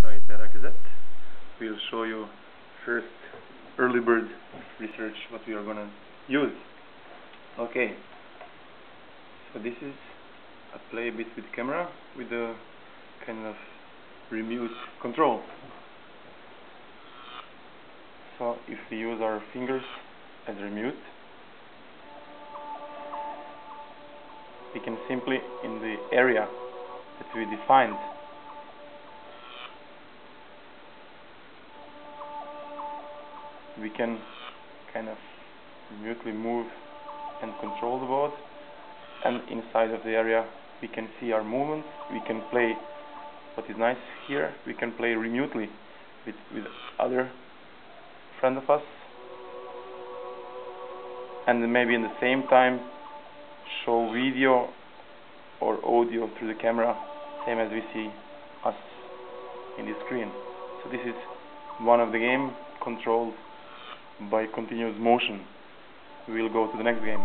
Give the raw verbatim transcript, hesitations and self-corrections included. Tri-Terra Gazette. We'll show you first early bird research what we are going to use. Okay, so this is a play a bit with camera with a kind of remote control. So if we use our fingers as remote, we can simply in the area that we defined we can kind of remotely move and control the boat, and inside of the area we can see our movements. We can play, what is nice here, we can play remotely with, with other friend of us, and then maybe in the same time show video or audio through the camera, same as we see us in the screen. So this is one of the game controlled by continuous motion. We'll go to the next game.